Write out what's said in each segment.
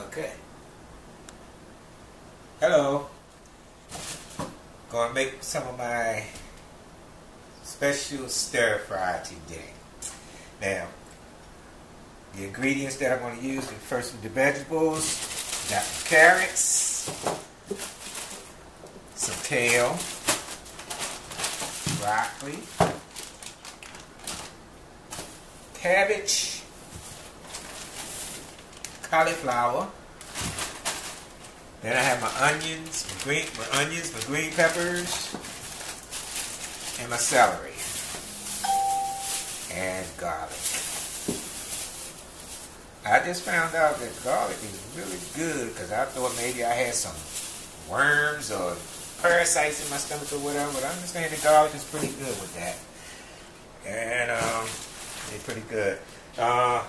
Okay. Hello. Gonna make some of my special stir fry today. Now, the ingredients that I'm gonna use, first with the vegetables, got carrots, some kale, broccoli, cabbage, cauliflower. Then I have my onions, my green peppers, and my celery and garlic. I just found out that garlic is really good because I thought maybe I had some worms or parasites in my stomach or whatever, but I understand the garlic is pretty good with that. And it's pretty good. I'm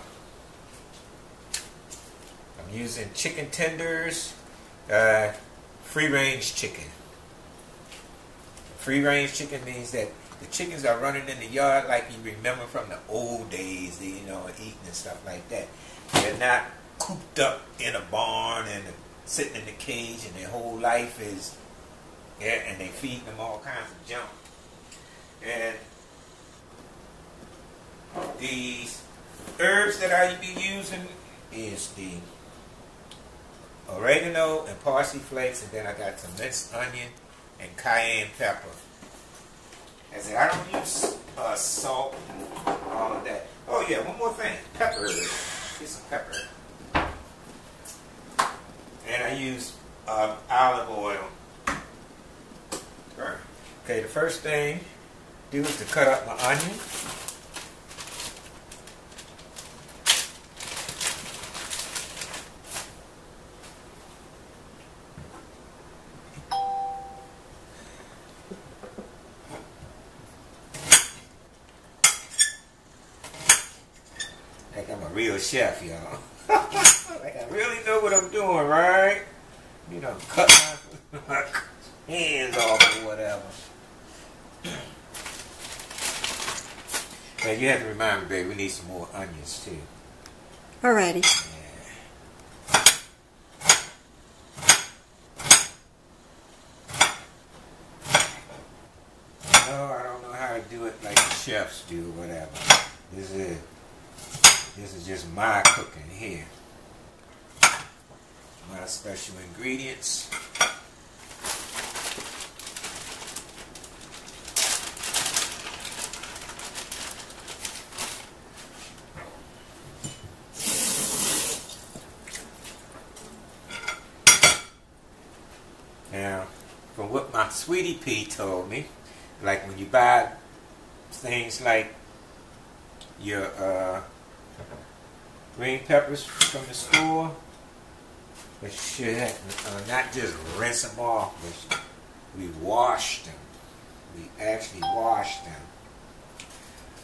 using chicken tenders, free-range chicken. Free-range chicken means that the chickens are running in the yard like you remember from the old days, you know, eating and stuff like that. They're not cooped up in a barn and sitting in a cage, and their whole life is yeah, and they feed them all kinds of junk. And the herbs that I be using is the oregano and parsley flakes, and then I got some minced onion and cayenne pepper. As I don't use salt and all of that. Oh yeah, one more thing, pepper. Get some pepper. And I use olive oil. Okay, the first thing I do is to cut up my onion. Like I'm a real chef, y'all. Like I really know what I'm doing, right? You know, cut my hands off or whatever. Now you have to remind me, babe, we need some more onions too. Alrighty. Yeah. No, I don't know how to do it like the chefs do or whatever. This is just my cooking here. My special ingredients. Now, from what my sweetie P told me, like when you buy things like your green peppers from the store, but shit, not just rinse them off, but we wash them. We actually wash them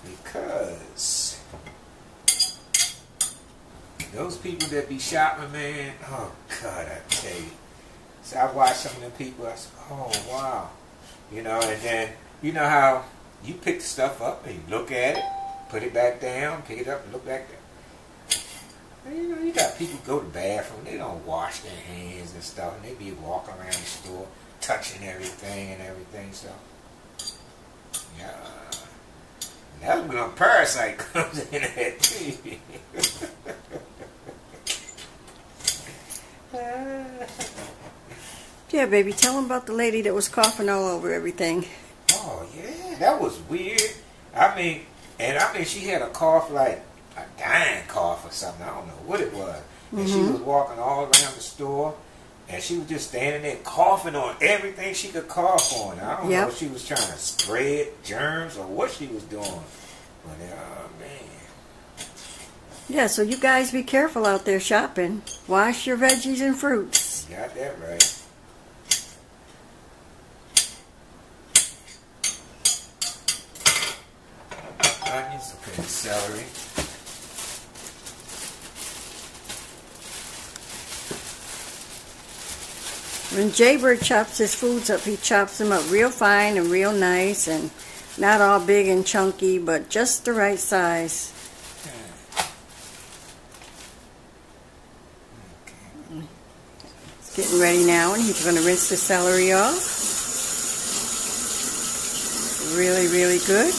because those people that be shopping, man, oh God, I tell you. So I watched some of them people, I said, oh wow. You know, and then, you know how you pick the stuff up and you look at it, put it back down, pick it up and look back down. And, you know, you got people go to the bathroom, they don't wash their hands and stuff, and they be walking around the store, touching everything and everything, so. Yeah. And that's when a parasite comes in there too. Yeah, baby, tell them about the lady that was coughing all over everything. Oh, yeah, that was weird. I mean, she had a cough like a dying cough or something. I don't know what it was. And she was walking all around the store, and she was just standing there coughing on everything she could cough on. I don't know if she was trying to spread germs or what she was doing. But, oh, man. Yeah, so you guys be careful out there shopping. Wash your veggies and fruits. You got that right. Celery. When Jaybird chops his foods up, he chops them up real fine and real nice and Not all big and chunky, but just the right size. Okay. It's getting ready now, and he's going to rinse the celery off. Really, really good.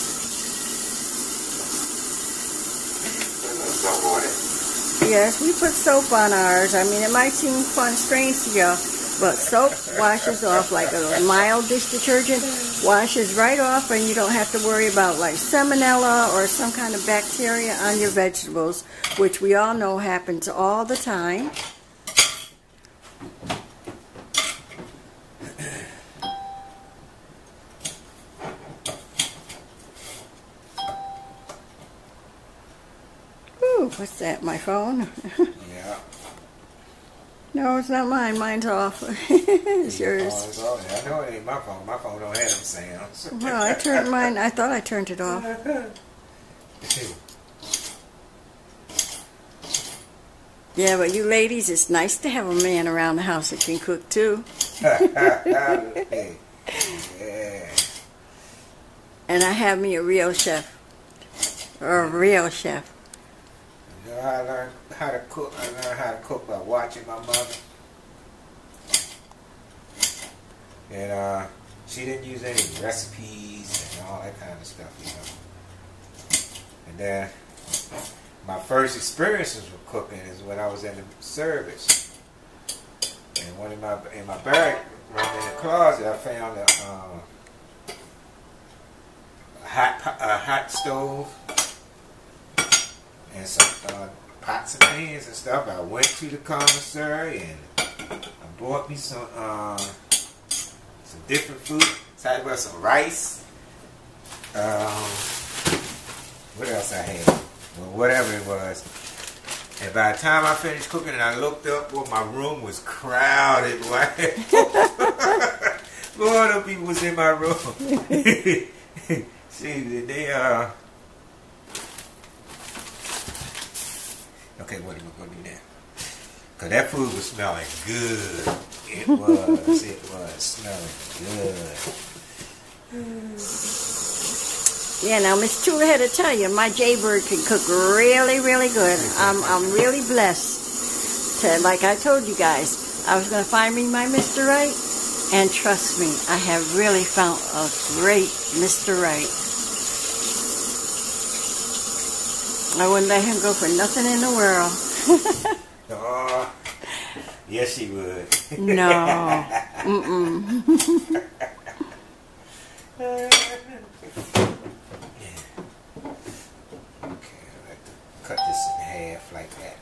Yes, we put soap on ours. I mean, it might seem fun strange to y'all, but soap washes off like a mild dish detergent. Washes right off, and you don't have to worry about like salmonella or some kind of bacteria on your vegetables, which we all know happens all the time. What's that, my phone? Yeah. No, it's not mine. Mine's off. It's yours. Oh, it's off. I know it ain't my phone. My phone don't have them sounds. Well, I turned mine. I thought I turned it off. Yeah, but you ladies, it's nice to have a man around the house that can cook, too. Yeah. And I have me a real chef. Or a real chef. I learned how to cook. I learned how to cook by watching my mother, and she didn't use any recipes and all that kind of stuff, you know. And then my first experiences with cooking is when I was in the service, and one of my barrack room in the closet, I found a hot stove. And some pots and pans and stuff. I went to the commissary and I bought me some different food. Talked about some rice. What else I had? Well, whatever it was. And by the time I finished cooking and I looked up, well, my room was crowded. Lord, the people was in my room. See, they okay, what are we going to do now? Because that food was smelling good. It was. It was smelling good. Yeah, now Miss Tula had to tell you, my Jaybird can cook really, really good. I'm really blessed. Like I told you guys, I was going to find me my Mr. Right. And trust me, I have really found a great Mr. Right. I wouldn't let him go for nothing in the world. Oh, yes, he would. No. Mm-mm. Okay, I like to cut this in half like that.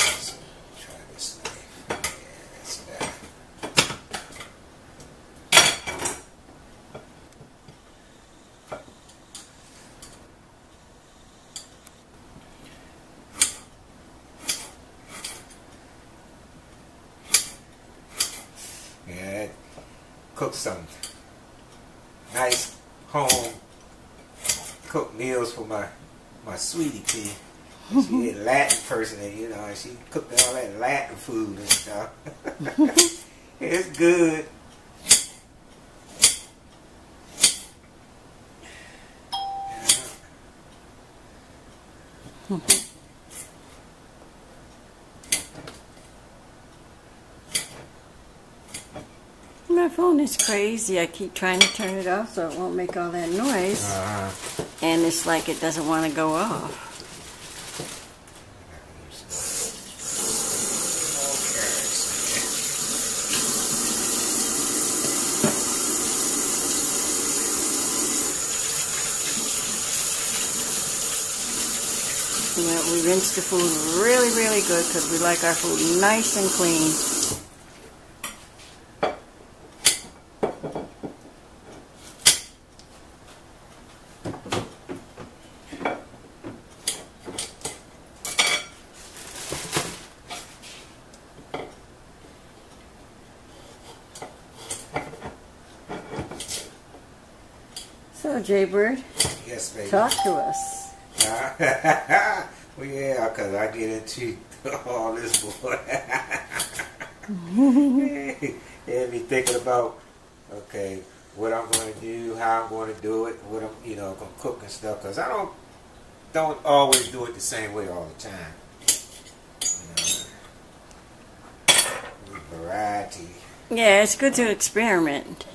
So try this knife. Yeah, that's better. Cook some nice home cooked meals for my sweetie pea. She's a Latin person, and you know, and she cooked all that Latin food and stuff. It's good. Yeah. My phone is crazy. I keep trying to turn it off so it won't make all that noise. And it's like it doesn't want to go off. Well, we rinse the food really, really good because we like our food nice and clean. So, Jaybird, yes, baby. Talk to us. Well, yeah, because I get into all this, boy. They be thinking about, okay, what I'm going to do, how I'm going to do it, what I'm, you know, going to cook and stuff, because I don't always do it the same way all the time. You know, variety. Yeah, it's good to experiment.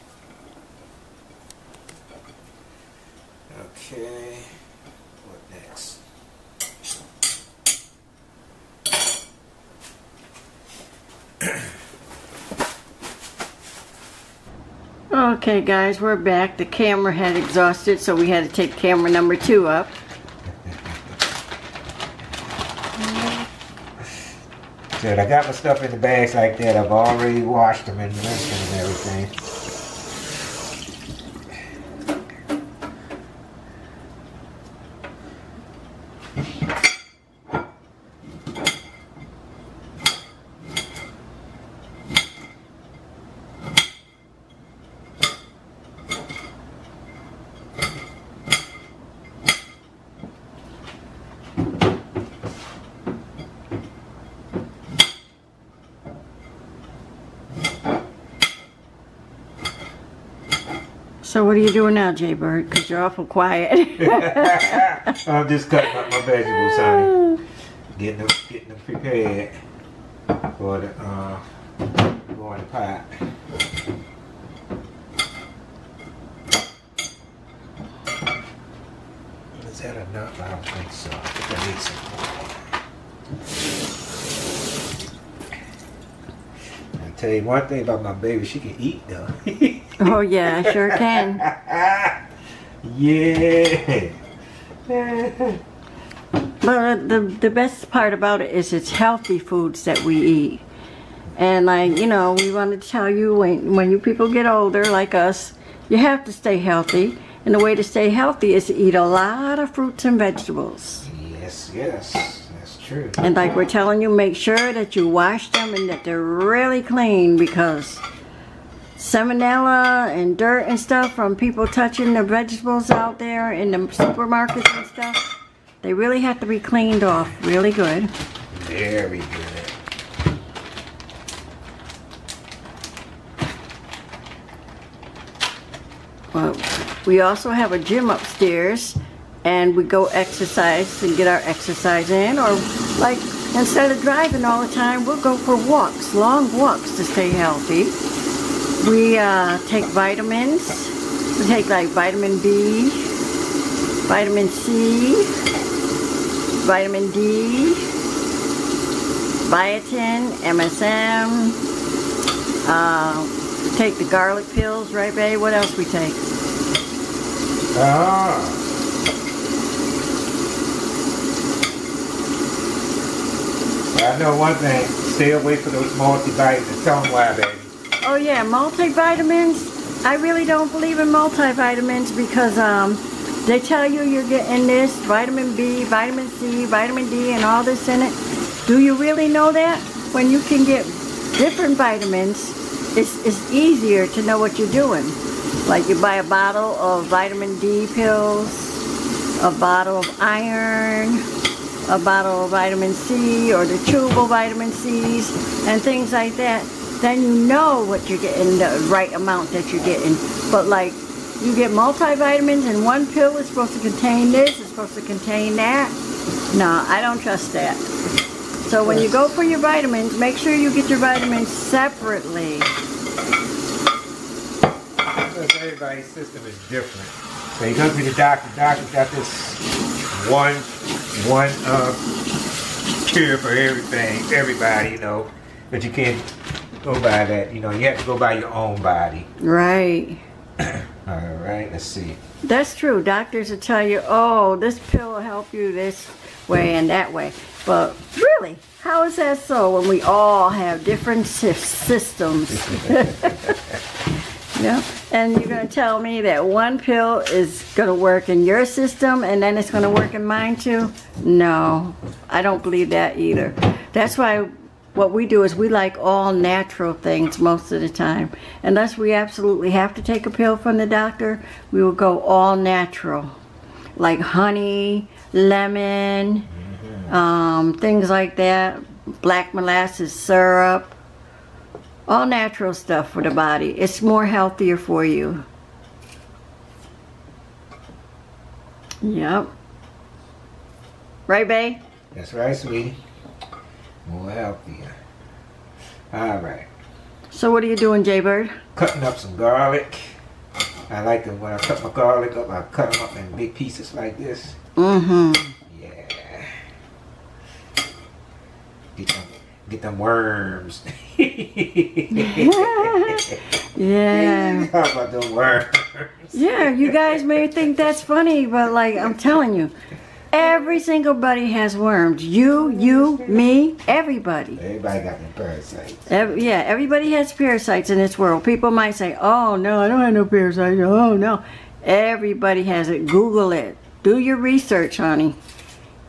Okay, what next? Okay guys, we're back. The camera had exhausted, so we had to take camera number 2 up. Good. I got my stuff in the bags like that. I've already washed them and rinsed them and everything. So what are you doing now, Jaybird? Because you're awful quiet. I'm just cutting up my vegetables, honey. Getting them prepared for the pot. Is that enough? I don't think so. I think I need some more. I'll tell you one thing about my baby, she can eat though. Oh yeah, I sure can. Yeah. But the best part about it is it's healthy foods that we eat. And like, you know, we want to tell you when you people get older like us, you have to stay healthy. And the way to stay healthy is to eat a lot of fruits and vegetables. Yes, yes. That's true. And like we're telling you, make sure that you wash them and that they're really clean, because salmonella and dirt and stuff from people touching the vegetables out there in the supermarkets and stuff, they really have to be cleaned off really good. Very good. Well, we also have a gym upstairs and we go exercise and get our exercise in, or like instead of driving all the time, we'll go for walks, long walks to stay healthy. We take vitamins. We take like vitamin B, vitamin C, vitamin D, biotin, MSM. Take the garlic pills, right, babe? What else we take? I know one thing. Stay away from those multivitamins. And tell them why, baby. Oh yeah, multivitamins. I really don't believe in multivitamins because they tell you you're getting this vitamin B, vitamin C, vitamin D, and all this in it. Do you really know that? When you can get different vitamins, it's easier to know what you're doing. Like you buy a bottle of vitamin D pills, a bottle of iron, a bottle of vitamin C, or the chewable vitamin C's, and things like that. Then you know what you're getting, the right amount that you're getting. But like, you get multivitamins and one pill is supposed to contain this, it's supposed to contain that. No, I don't trust that. So when you go for your vitamins, make sure you get your vitamins separately. Because everybody's system is different. So you go to the doctor, the doctor's got this one cure for everything, everybody, you know, but you can't go by that, you know. You have to go by your own body. Right. All right, let's see. That's true. Doctors will tell you, oh, this pill will help you this way and that way. But really, how is that so when we all have different systems? Yeah. And you're going to tell me that one pill is going to work in your system and then it's going to work in mine too? No, I don't believe that either. That's why what we do is we like all natural things most of the time. Unless we absolutely have to take a pill from the doctor, we will go all natural. Like honey, lemon, things like that. Black molasses syrup. All natural stuff for the body. It's more healthier for you. Yep. Right, babe? That's right, sweetie. More healthier. All right. So what are you doing, Jaybird? Cutting up some garlic. I like it when I cut my garlic up, I cut them up in big pieces like this. Mm-hmm. Yeah. Get them worms. Yeah. How about them worms? Yeah, you guys may think that's funny, but like I'm telling you, every single buddy has worms. You, me, everybody. Everybody got their parasites. Everybody has parasites in this world. People might say, oh no, I don't have no parasites. Oh no. Everybody has it. Google it. Do your research, honey.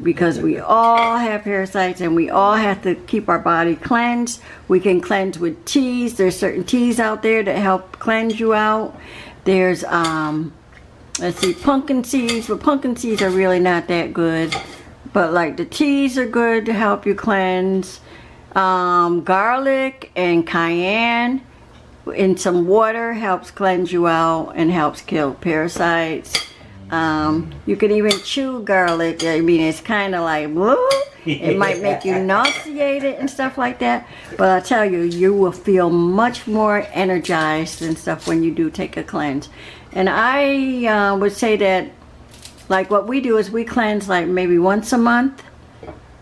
Because we all have parasites and we all have to keep our body cleansed. We can cleanse with teas. There's certain teas out there that help cleanse you out. There's let's see, pumpkin seeds, but pumpkin seeds are really not that good. But like the teas are good to help you cleanse. Garlic and cayenne in some water helps cleanse you out and helps kill parasites. You can even chew garlic. I mean, it's kind of like, woo, it might make you nauseated and stuff like that. But I tell you, you will feel much more energized and stuff when you do take a cleanse. And I would say that, like, what we do is we cleanse, like, maybe once a month.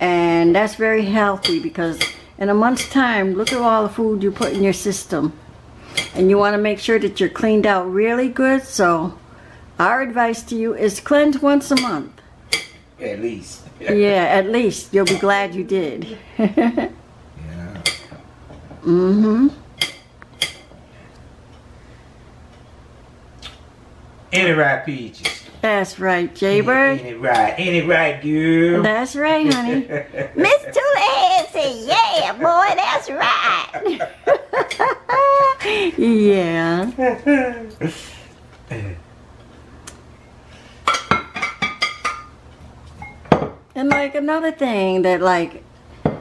And that's very healthy because in a month's time, look at all the food you put in your system. And you want to make sure that you're cleaned out really good. So our advice to you is cleanse once a month. At least. Yeah, at least. You'll be glad you did. Yeah. Mm-hmm. Ain't it right, Peaches? That's right, Jaybird. Ain't it right? Ain't it right, girl? That's right, honey. Miss Tulahead said, yeah, boy, that's right. Yeah. And like another thing that like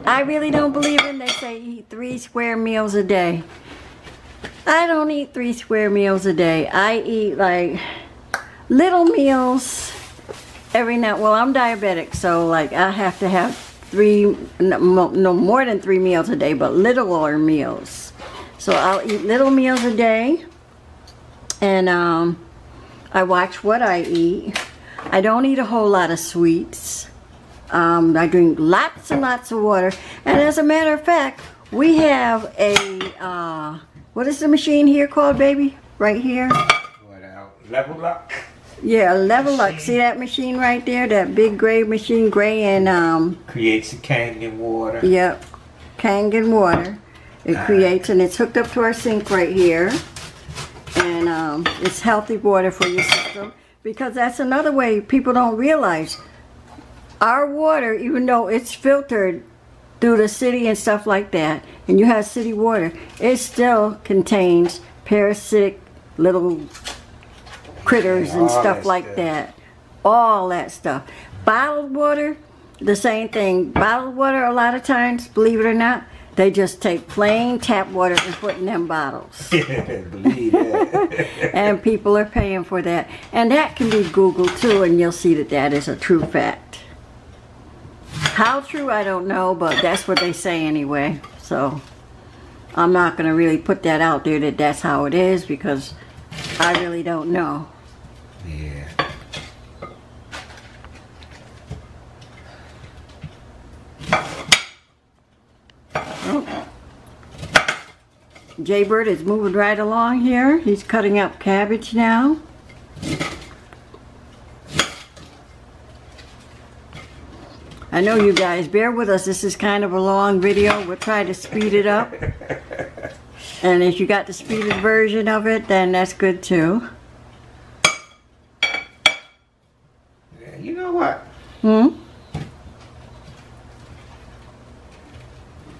I really don't believe in, they say eat 3 square meals a day. I don't eat 3 square meals a day. I eat like little meals every now. Well, I'm diabetic, so like I have to have no more than three meals a day, but littler meals. So I'll eat little meals a day, and I watch what I eat. I don't eat a whole lot of sweets. I drink lots and lots of water. And as a matter of fact, we have a, what is the machine here called, baby? Right here? Level Up. Yeah, Level Up. See that machine right there? That big gray machine, gray and... creates the Kangen water. Yep. Kangen water. It creates, and it's hooked up to our sink right here. And it's healthy water for your system. Because that's another way people don't realize. Our water, even though it's filtered through the city and stuff like that, and you have city water, it still contains parasitic little critters and stuff like that. All that stuff. Bottled water, the same thing. Bottled water, a lot of times, believe it or not, they just take plain tap water and put in them bottles. Believe it. And people are paying for that. And that can be Googled too, and you'll see that that is a true fact. How true, I don't know, but that's what they say anyway. So I'm not going to really put that out there that that's how it is because I really don't know. Yeah. Oh. Jaybird is moving right along here. He's cutting up cabbage now. I know you guys, bear with us. This is kind of a long video. We'll try to speed it up. And if you got the speeded version of it, then that's good too. Yeah, you know what? Hmm?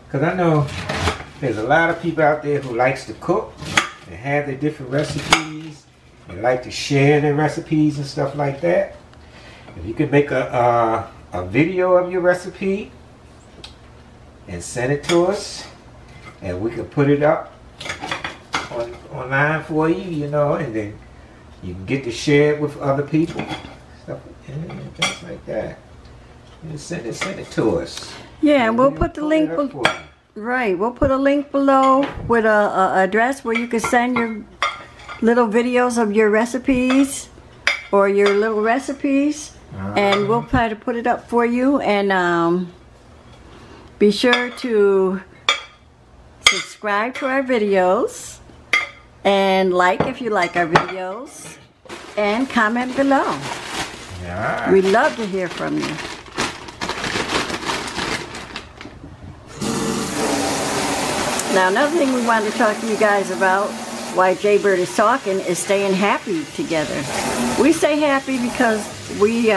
Because I know there's a lot of people out there who likes to cook and have their different recipes and like to share their recipes and stuff like that. If you could make a video of your recipe and send it to us, and we can put it up online for you, you know, and then you can get to share it with other people. So, yeah. at that. And send it to us. Yeah, and we'll put the link below. Right, we'll put a link below with a address where you can send your little videos of your recipes or your little recipes. And we'll try to put it up for you. And be sure to subscribe to our videos and like if you like our videos and comment below. Yeah. We'd love to hear from you. Now, another thing we wanted to talk to you guys about why Jaybird is talking is staying happy together. We stay happy because we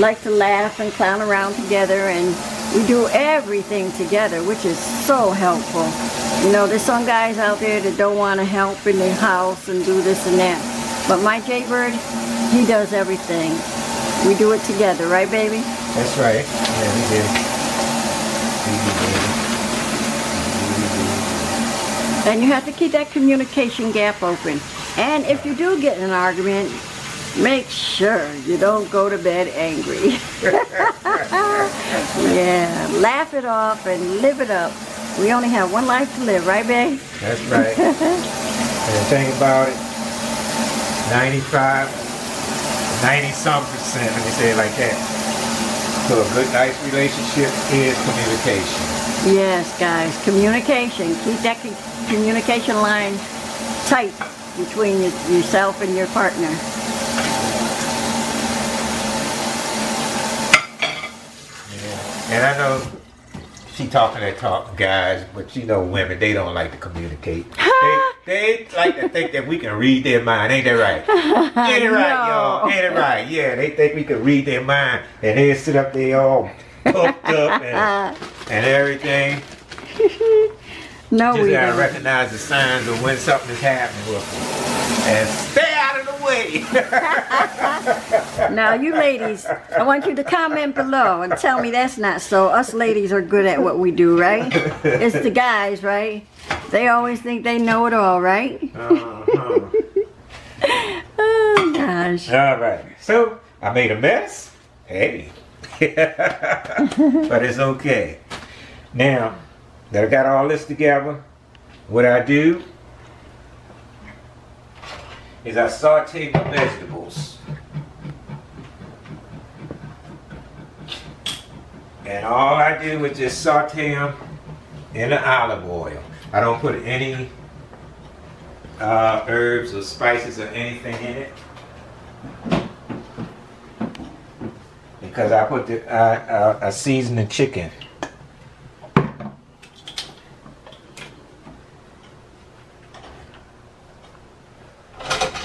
like to laugh and clown around together, and we do everything together, which is so helpful. You know, there's some guys out there that don't want to help in their house and do this and that. But my Jaybird, he does everything. We do it together, right, baby? That's right. Yeah, we do. And you have to keep that communication gap open. And if you do get in an argument, make sure you don't go to bed angry. Yeah, laugh it off and live it up. We only have one life to live, right, babe? That's right. And think about it, 90-some percent, let me say it like that. So a good, nice relationship is communication. Yes, guys, communication. Keep that communication line tight between yourself and your partner. And I know she talking that talk, guys, but you know women, they don't like to communicate. They like to think that we can read their mind. Ain't that right? Ain't it right, y'all? Ain't it right? Yeah, they think we can read their mind, and they sit up there all puffed up and everything. No, just we gotta recognize the signs of when something is happening with them. And stay out of the way. Now, you ladies, I want you to comment below and tell me that's not so. Us ladies are good at what we do, right? It's the guys, right? They always think they know it all, right? Oh, gosh. All right. So, I made a mess. Hey. But it's okay. Now that I got all this together, what I do is I saute my vegetables. And all I do is just saute them in the olive oil. I don't put any herbs or spices or anything in it. Because I put the, I season the chicken.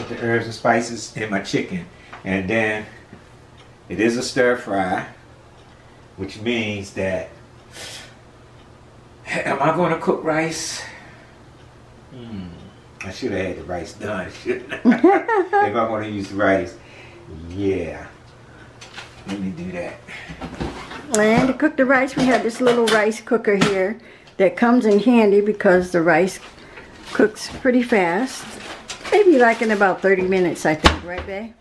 The herbs and spices in my chicken, and then it is a stir fry, which means that am I going to cook rice? I should have had the rice done, shouldn't I? If I want to use rice, yeah, let me do that. And to cook the rice, we have this little rice cooker here that comes in handy because the rice cooks pretty fast. Maybe like in about 30 minutes, I think, right, babe?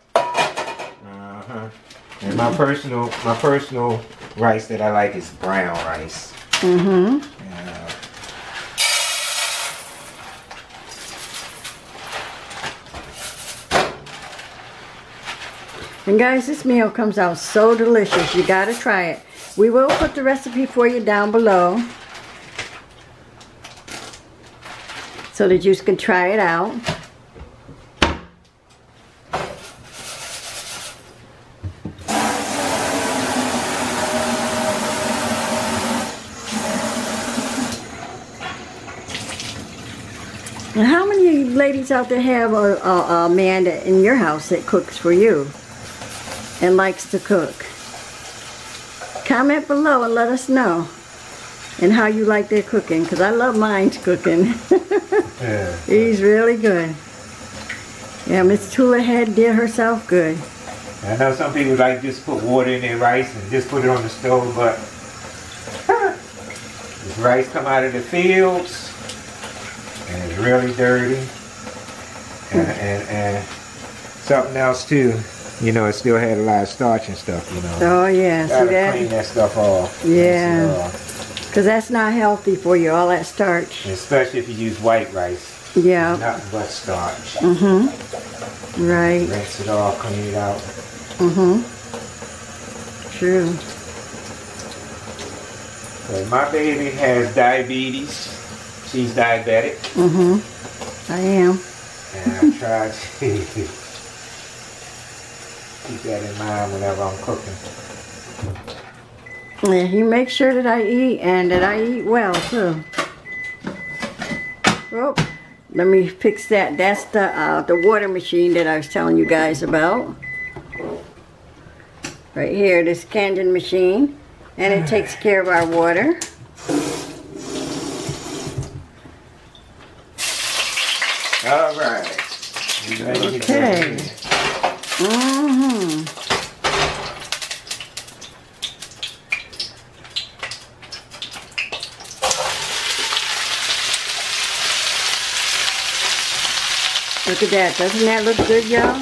And my personal rice that I like is brown rice. And guys, this meal comes out so delicious. You gotta try it. We will put the recipe for you down below so that you can try it out. And how many ladies out there have a man in your house that cooks for you and likes to cook? Comment below and let us know and how you like their cooking, because I love mine's cooking. Yeah. He's really good. Yeah, Miss Tula had did herself good. I know some people like just put water in their rice and just put it on the stove, but this rice come out of the fields. And it's really dirty, and something else too. you know, it still had a lot of starch and stuff, you know. Oh, yeah. See that? Clean that stuff off. Yeah. Because that's not healthy for you, all that starch. Especially if you use white rice. Yeah. Not but starch. Mm-hmm. Right. Rinse it all, clean it out. Mm-hmm. True. So my baby has diabetes. She's diabetic. Mm-hmm. I am. And I try to... keep that in mind whenever I'm cooking. Yeah, you make sure that I eat and that I eat well too. Oh, let me fix that. That's the water machine that I was telling you guys about. Right here, this Kangen machine, and it takes care of our water. All right. Okay. Look at that. Doesn't that look good, y'all?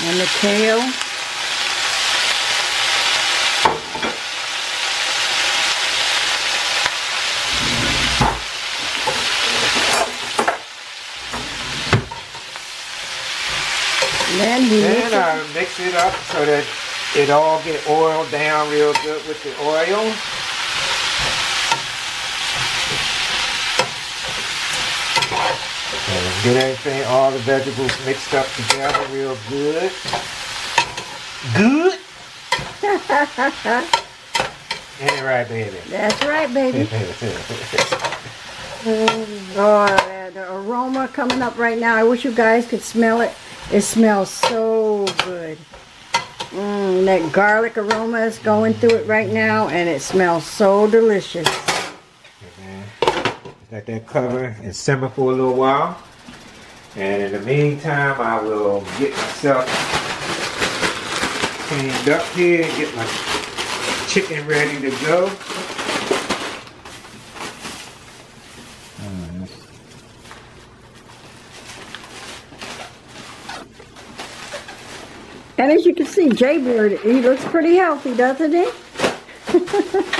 And the tail. Then I mix it up so that it all get oiled down real good with the oil. Get everything, all the vegetables mixed up together real good. Good? Ain't it right, baby? That's right, baby. Oh, the aroma coming up right now. I wish you guys could smell it. It smells so good. That garlic aroma is going through it right now, and it smells so delicious. Let that cover and simmer for a little while. And in the meantime, I will get myself cleaned up here, get my chicken ready to go. And as you can see, Jaybird, he looks pretty healthy, doesn't he? Okay.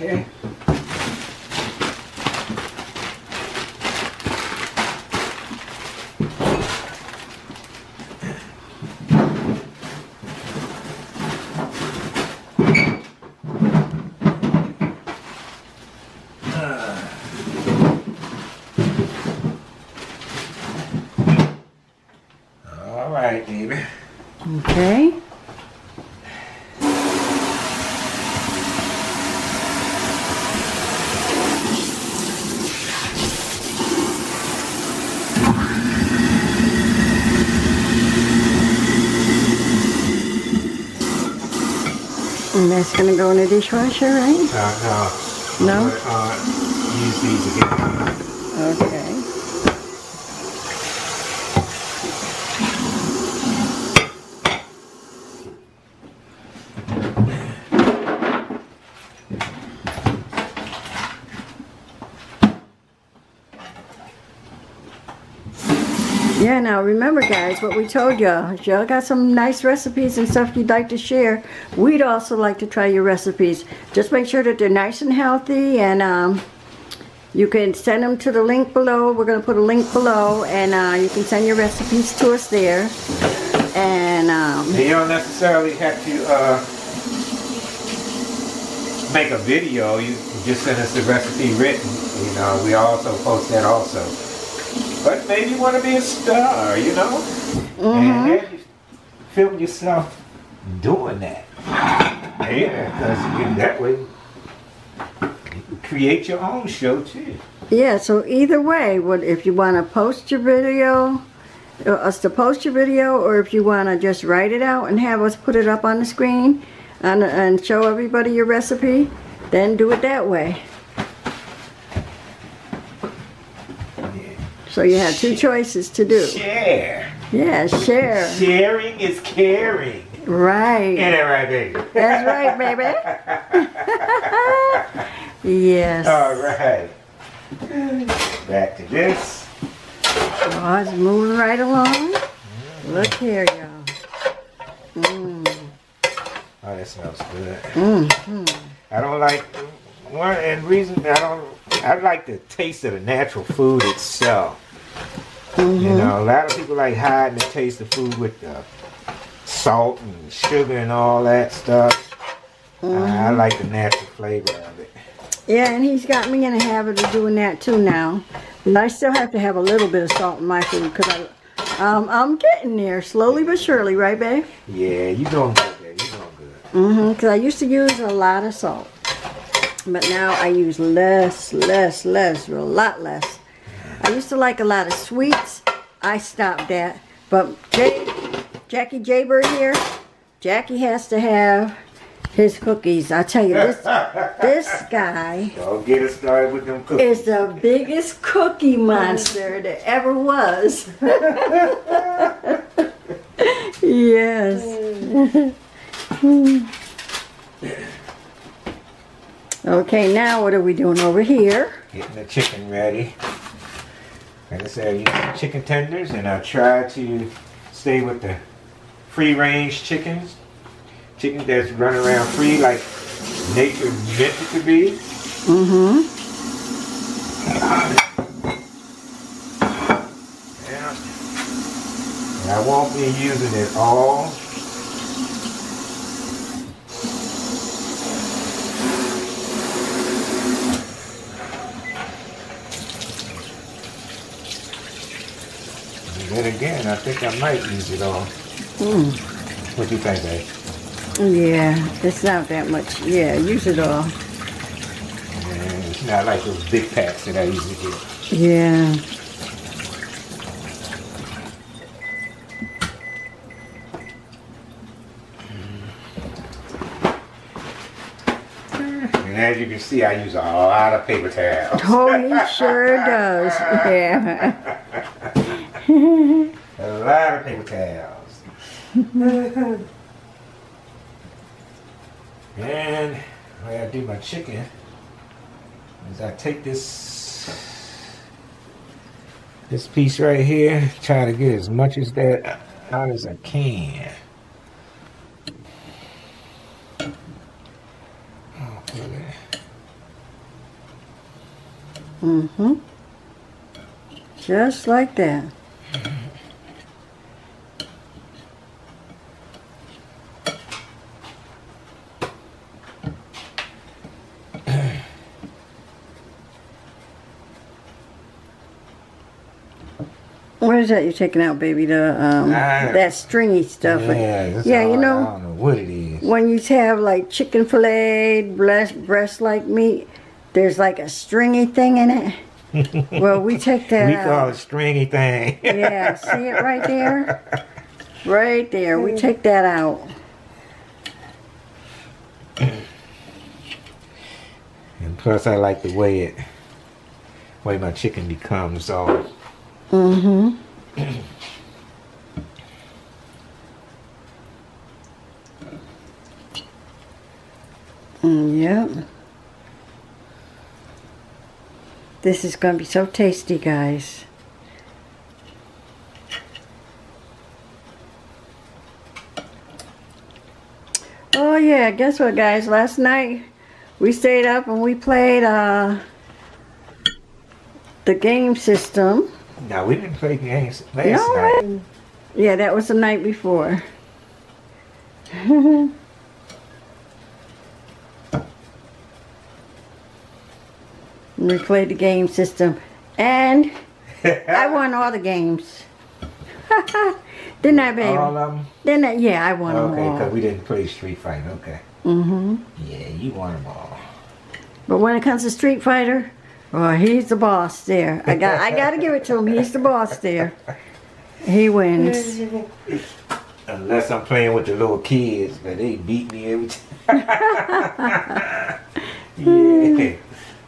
Okay. All right, baby. Okay. And that's going to go in the dishwasher, right? No. No? Use these again. Okay. Yeah, now remember guys, what we told y'all. If y'all got some nice recipes and stuff you'd like to share, we'd also like to try your recipes. Just make sure that they're nice and healthy, and you can send them to the link below. We're going to put a link below, and you can send your recipes to us there. And you don't necessarily have to make a video. You can just send us the recipe written. You know, we also post that also. But maybe you want to be a star, you know? And then you film yourself doing that. Yeah, because that way you can create your own show too. Yeah, so either way, if you want to post your video, or if you want to just write it out and have us put it up on the screen and show everybody your recipe, then do it that way. So you have two choices to do. Share. Yeah, share. Sharing is caring. Right. Ain't that right, baby? That's right, baby. Yes. All right. Back to this. Oh, it's moving right along. Look here, y'all. Oh, that smells good. I don't like I like the taste of the natural food itself. You know, a lot of people like hiding the taste of food with the salt and sugar and all that stuff. I like the natural flavor of it. Yeah, and he's got me in the habit of doing that too now. And I still have to have a little bit of salt in my food because I'm getting there slowly but surely, right, babe? Yeah, you're doing good, babe. You're doing good. Because I used to use a lot of salt, but now I use less, a lot less. I used to like a lot of sweets. I stopped that. But Jackie Jaybird here, Jackie has to have his cookies. I tell you, this guy. Don't get us started with them cookies. Is the biggest cookie monster that ever was. Yes. Okay, now what are we doing over here? Getting the chicken ready. Like I said, I use some chicken tenders, and I try to stay with the free-range chickens. Chickens that's run around free like nature meant it to be. And I won't be using it all. Then again, I think I might use it all. What do you think, babe? Yeah, it's not that much. Yeah, use it all. And it's not like those big packs that I usually get. Yeah. And as you can see, I use a lot of paper towels. Oh, it sure does. Yeah. A lot of paper towels. And the way I do my chicken is I take this piece right here, try to get as much as that out as I can. I'll put it. Just like that. What is that you're taking out, baby? The that stringy stuff. Yeah, you know. I don't know what it is. When you have like chicken fillet, breast-like meat, there's like a stringy thing in it. Well, we take that out. We call it stringy thing. Yeah, see it right there? Right there. We take that out. And plus, I like the way my chicken becomes all. Yep. This is going to be so tasty, guys. Oh yeah, guess what, guys? Last night we stayed up and we played the game system. No, we didn't play games last night. Yeah, that was the night before. We played the game system. And I won all the games. Didn't I, baby? All of them? Didn't I? Yeah, I won them all. Okay, because we didn't play Street Fighter. Okay. Yeah, you won them all. But when it comes to Street Fighter... Well, he's the boss there. I got to give it to him. He's the boss there. He wins. Unless I'm playing with the little kids, but they beat me every time.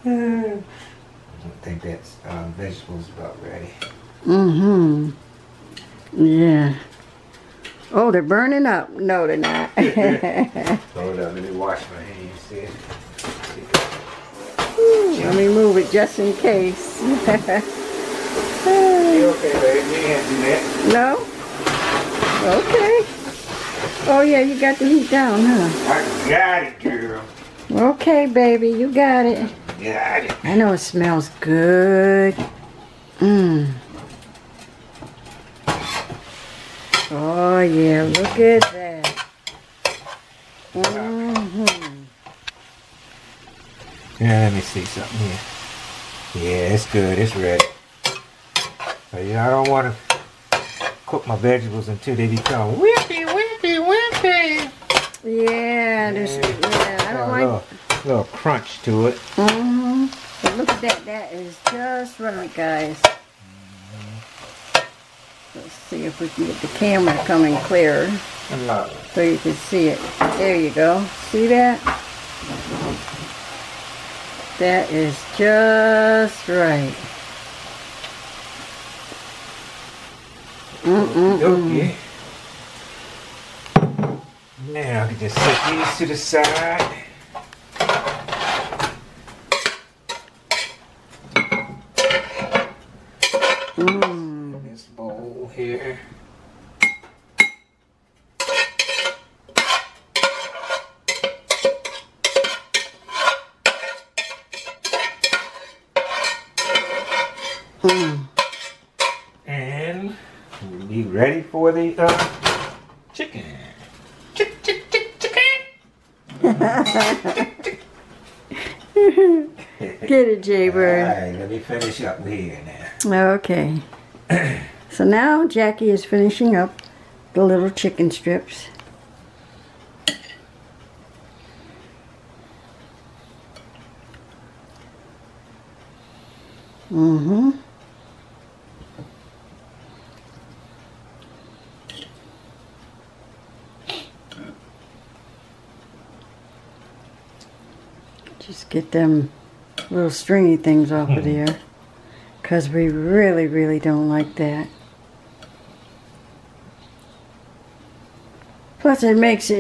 I think that's vegetables about ready. Yeah. Oh, they're burning up. No, they're not. Throw it up. Let me wash my hands. See it? Ooh, let me move it just in case. You okay, babe? You can't do that. No? Okay. Oh, yeah, you got the heat down, huh? I got it, girl. Okay, baby, you got it. Got it. I know it smells good. Mmm. Oh, yeah, look at that. Mm-hmm. Yeah, let me see something here. Yeah, it's good. It's ready. But, yeah, I don't want to cook my vegetables until they become wimpy, wimpy, wimpy. Yeah, there's, yeah, I don't like... A little crunch to it. Mm-hmm. But look at that. That is just right, guys. Let's see if we can get the camera coming clearer so you can see it. There you go. See that? That is just right. Okay. Now I can just set these to the side. Here. And we'll be ready for the chicken. Chick, chick, chick, chicken. Get it, Jaybird. All right, let me finish up here now. Okay. So now Jacky is finishing up the little chicken strips. Mm-hmm. Just get them little stringy things off of there, because we really, really don't like that. Plus, it makes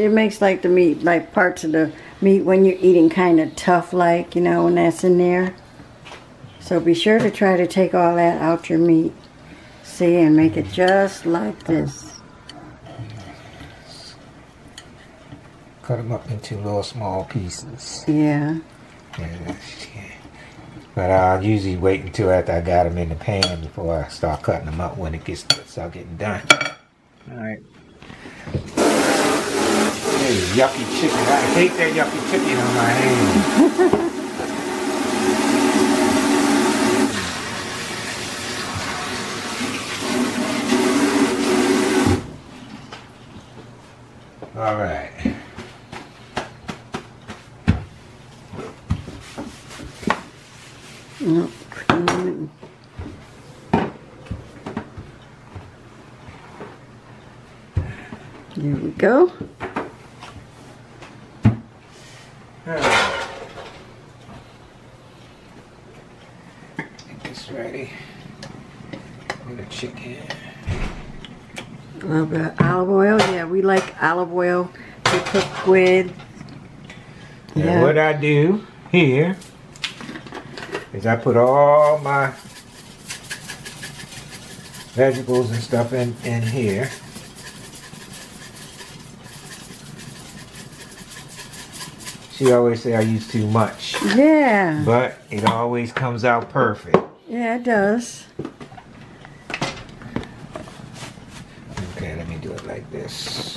like the meat, like parts of the meat when you're eating, kind of tough, like, you know, when that's in there. So be sure to try to take all that out your meat, see, and make it just like this. Cut them up into little small pieces. Yeah. Yeah. But I'll usually wait until after I got them in the pan before I start cutting them up when it gets start getting done. All right. Yucky chicken. I hate that yucky chicken on my hands. All right. There we go. Get this ready. With the chicken. A little bit of olive oil. Yeah, we like olive oil to cook with. Yeah. Now what I do here is I put all my vegetables and stuff in here. She always say I use too much. Yeah. But it always comes out perfect. Yeah, it does. Okay, let me do it like this.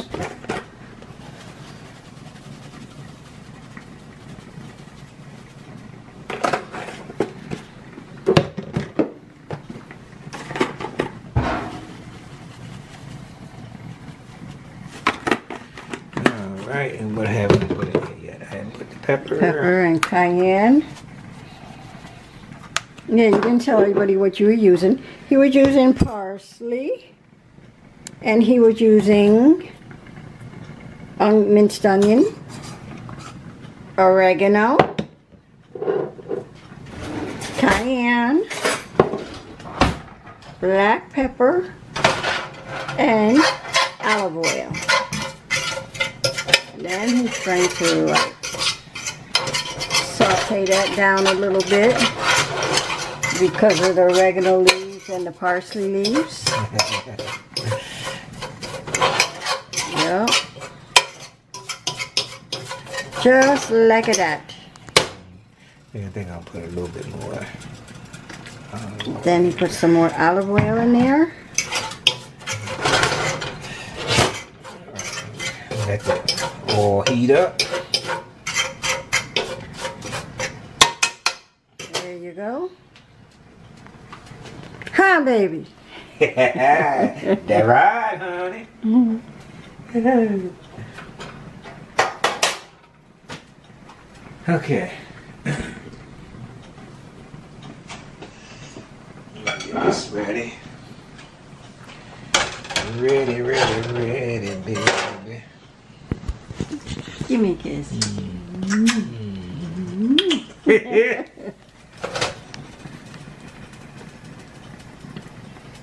All right, and what happened? Pepper and cayenne. Yeah, you didn't tell everybody what you were using. He was using parsley, and he was using minced onion, oregano, cayenne, black pepper, and olive oil. And then he's going to saute that down a little bit because of the oregano leaves and the parsley leaves. Yep. Just like that. I think I'll put a little bit more. Then you put some more olive oil in there. Let that all heat up. There you go. Hi, baby. That right, honey. Mm-hmm. Okay. It's ready. Ready, baby. Give me a kiss. Mm-hmm.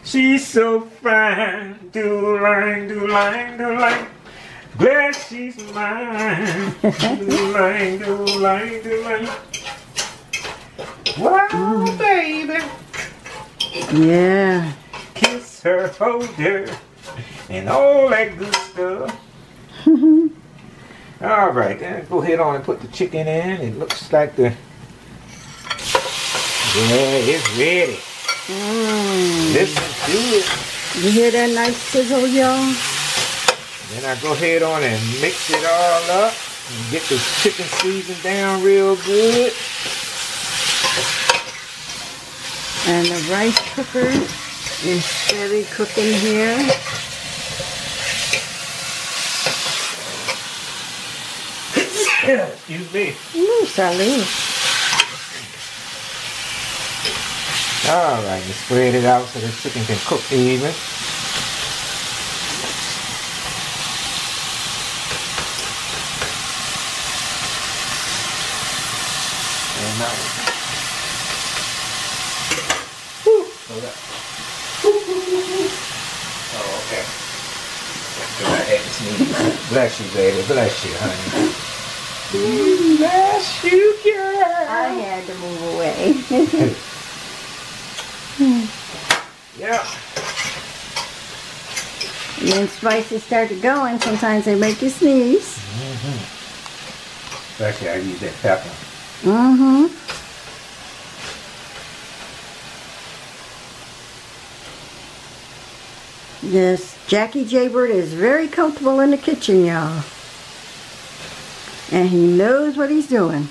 She's so fine. Do line. Glad she's mine. Do line. Wow, baby. Yeah. Kiss her, hold her, and all that good stuff. Alright, then go ahead on and put the chicken in. It looks like the... Yeah, it's ready. Listen to it. You hear that nice sizzle, y'all? Then I go ahead on and mix it all up and get the chicken seasoned down real good. And the rice cooker is steady cooking here. Excuse me. Ooh, salud. All right, you spread it out so the chicken can cook even. And now. Bless you, baby. Bless you, honey. Bless you, girl. I had to move away. Yeah. And then spices started going. Sometimes they make you sneeze. Mm-hmm. Actually, I use that pepper. Mm-hmm. This Jacky Jaybird is very comfortable in the kitchen, y'all. And he knows what he's doing.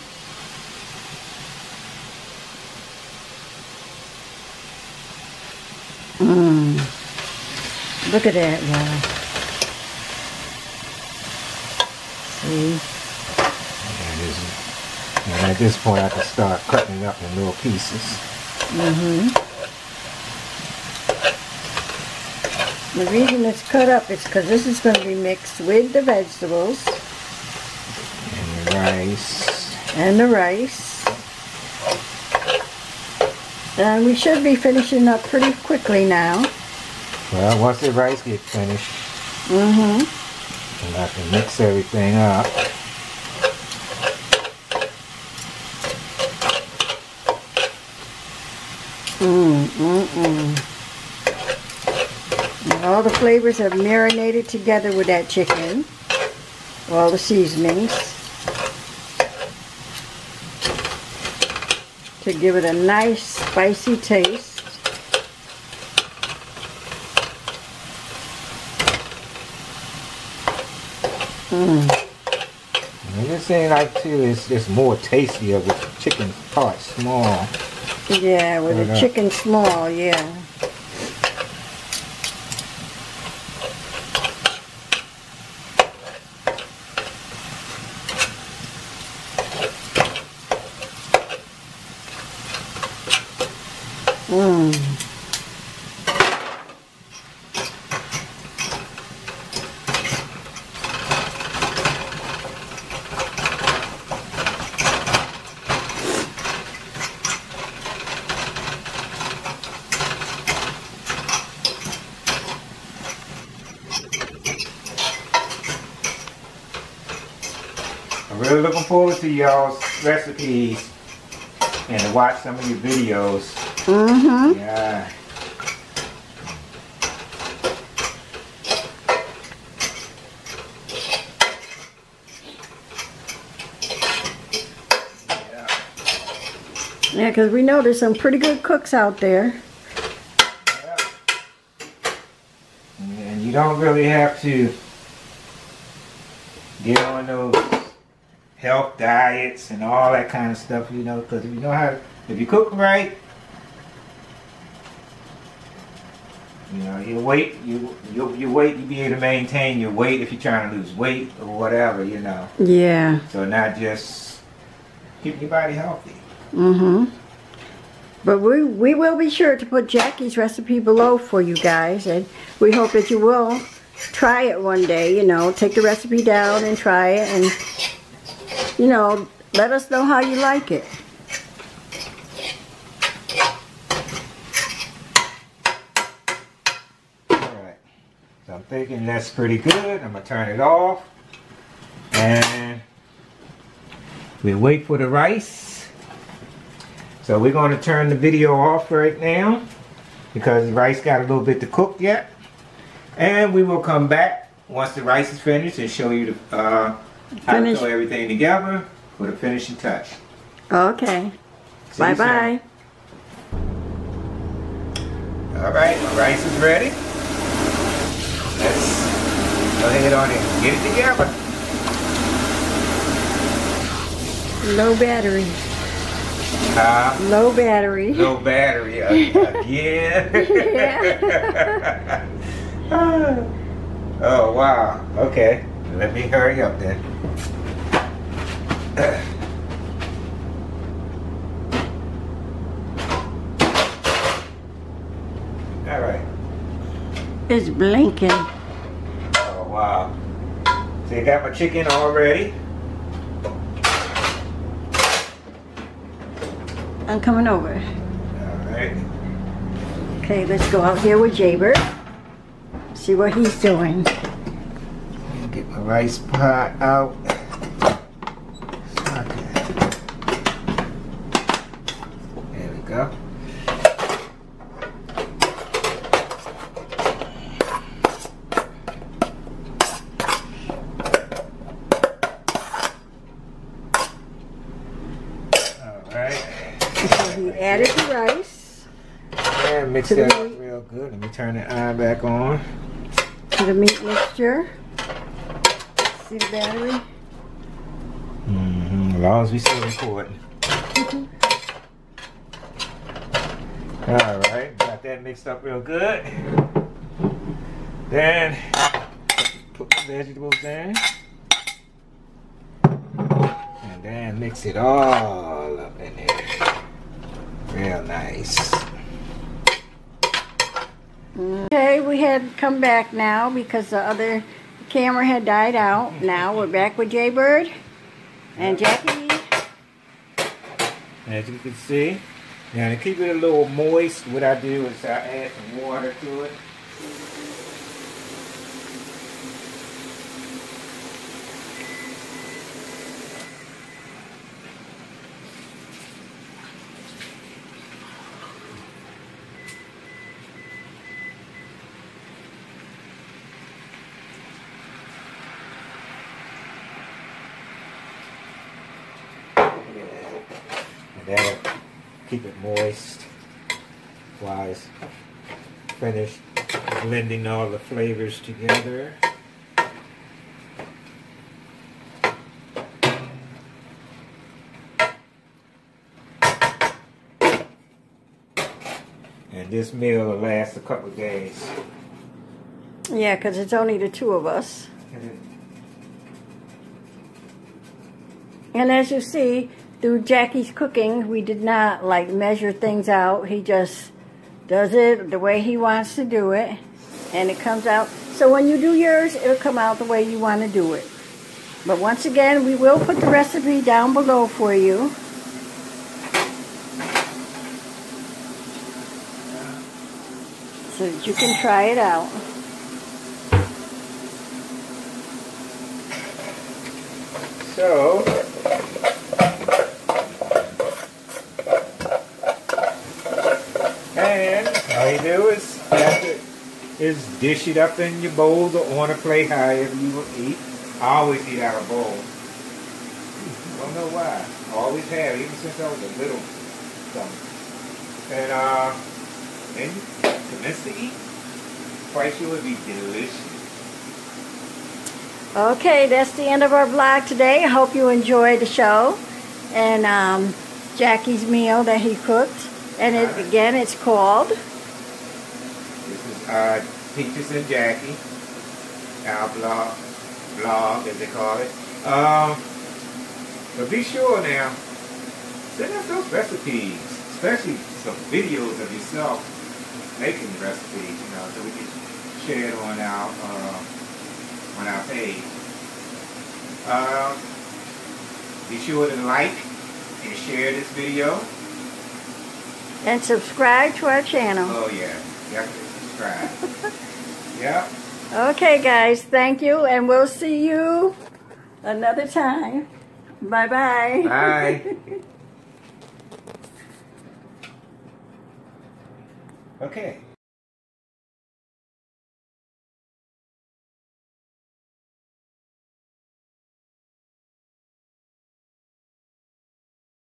Look at that, y'all. See? And at this point, I can start cutting it up in little pieces. Mm-hmm. The reason it's cut up is because this is going to be mixed with the vegetables. And the rice. And we should be finishing up pretty quickly now. Well, once the rice gets finished. Mm-hmm. And I can mix everything up. All the flavors have marinated together with that chicken. All the seasonings. To give it a nice spicy taste. And this thing like too is just more tastier with the chicken part small. Yeah, with the chicken small, yeah. I'm really looking forward to y'all's recipes and to watch some of your videos. Mm-hmm. Yeah. Yeah, because we know there's some pretty good cooks out there. Yeah. And you don't really have to get on those health diets and all that kind of stuff, you know, because if you know how, if you cook right, you know, your weight, your weight, you'll be able to maintain your weight if you're trying to lose weight or whatever, you know. Yeah. So not just keep your body healthy. Mm-hmm. But we will be sure to put Jacky's recipe below for you guys, and we hope that you will try it one day, you know, take the recipe down and try it, and, you know, let us know how you like it. Alright, so I'm thinking that's pretty good. I'm going to turn it off, and we'll wait for the rice. So we're going to turn the video off right now because the rice got a little bit to cook yet. And we will come back once the rice is finished and show you the, how to throw everything together for the finishing touch. Okay. Bye-bye. Alright, my rice is ready. Let's go ahead on and get it together. Low battery. Low battery. Low battery again. Yeah. Oh wow. Okay. Let me hurry up then. All right. It's blinking. Oh wow. So you got my chicken already. I'm coming over. Alright. Okay, let's go out here with Jaybird. See what he's doing. Get my rice pot out. Okay. There we go. Added the rice. Yeah, mix that up real good. Let me turn the eye back on. To the meat mixture. See the battery? Mm-hmm. As long as we still recording. Mm-hmm. Alright, got that mixed up real good. Then put the vegetables in. And then mix it all up in there. Real nice. Okay, we had come back now because the other camera had died out. Now we're back with Jaybird and Jacky. As you can see, now to keep it a little moist, what I do is I add some water to it. That'll keep it moist while it's finished blending all the flavors together. And this meal will last a couple of days. Yeah, because it's only the two of us. And as you see, through Jacky's cooking, we did not like measure things out. He just does it the way he wants to do it, and it comes out. So when you do yours, it'll come out the way you want to do it. But once again, we will put the recipe down below for you. So that you can try it out. So and all you do is dish it up in your bowl or on a plate, however you will eat. I always eat out of bowl. Don't know why. I always have, even since I was a little something. And then commence to eat. Price would be delicious. Okay, that's the end of our vlog today. I hope you enjoyed the show and Jacky's meal that he cooked. And it, again, it's called. This is Peaches and Jacky, our blog as they call it. But be sure now, send us those recipes, especially some videos of yourself making the recipes, you know, so we can share it on our. On our page. Be sure to like and share this video. And subscribe to our channel. Oh yeah, definitely subscribe. Yeah. Okay guys, thank you and we'll see you another time. Bye-bye. Bye. Okay.